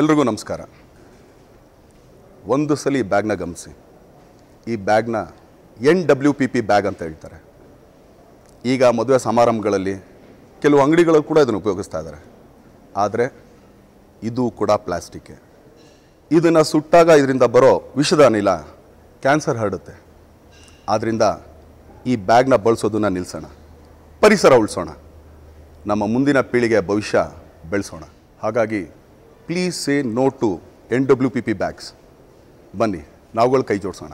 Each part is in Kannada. ಎಲ್ರಿಗೂ ನಮಸ್ಕಾರ. ಒಂದು ಸಲ ಈ ಬ್ಯಾಗ್ನ ಗಮನಿಸಿ. ಈ ಬ್ಯಾಗ್ನ NWPP ಬ್ಯಾಗ್ ಅಂತ ಹೇಳ್ತಾರೆ. ಈಗ ಮದುವೆ ಸಮಾರಂಭಗಳಲ್ಲಿ ಕೆಲವು ಅಂಗಡಿಗಳು ಕೂಡ ಇದನ್ನು ಉಪಯೋಗಿಸ್ತಾ ಇದ್ದಾರೆ. ಆದರೆ ಇದು ಕೂಡ ಪ್ಲಾಸ್ಟಿಕ್. ಇದನ್ನು ಸುಟ್ಟಾಗ ಇದರಿಂದ ಬರೋ ವಿಷದ ಅನಿಲ ಕ್ಯಾನ್ಸರ್ ಹರಡುತ್ತೆ. ಆದ್ದರಿಂದ ಈ ಬ್ಯಾಗ್ನ ಬಳಸೋದನ್ನು ನಿಲ್ಲಿಸೋಣ, ಪರಿಸರ ಉಳಿಸೋಣ, ನಮ್ಮ ಮುಂದಿನ ಪೀಳಿಗೆಯ ಭವಿಷ್ಯ ಬೆಳೆಸೋಣ. ಹಾಗಾಗಿ please say no to NWPP bags. ಬನ್ನಿ ನಾವುಗಳು ಕೈ ಜೋಡಿಸೋಣ.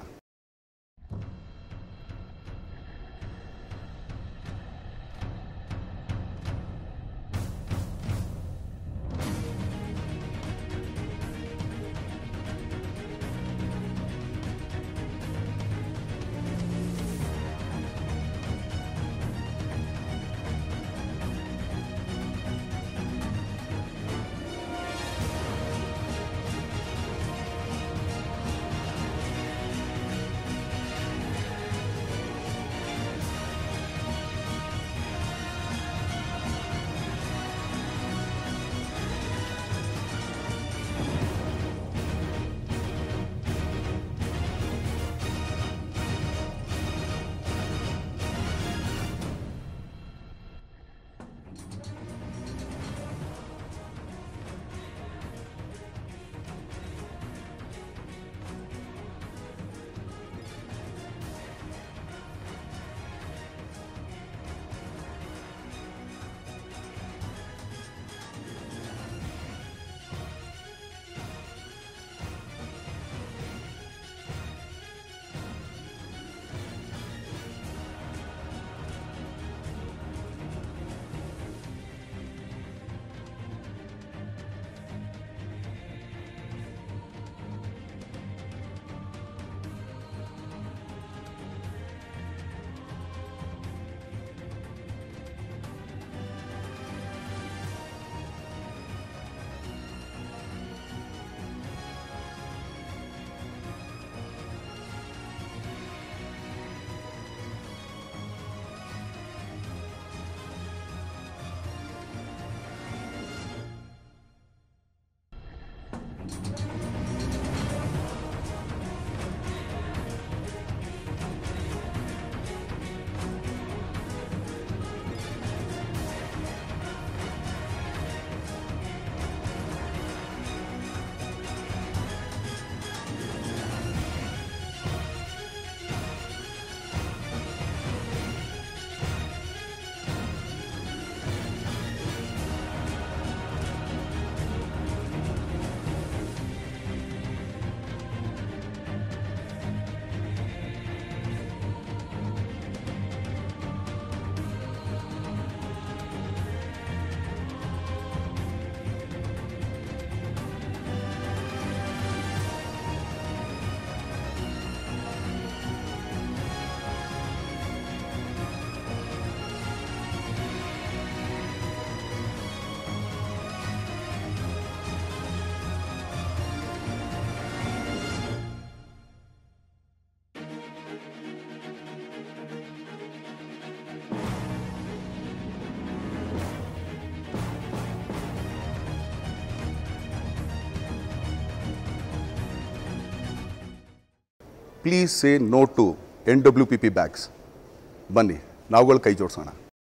Please say no to NWPP bags. Bani, now we'll kay jodisona.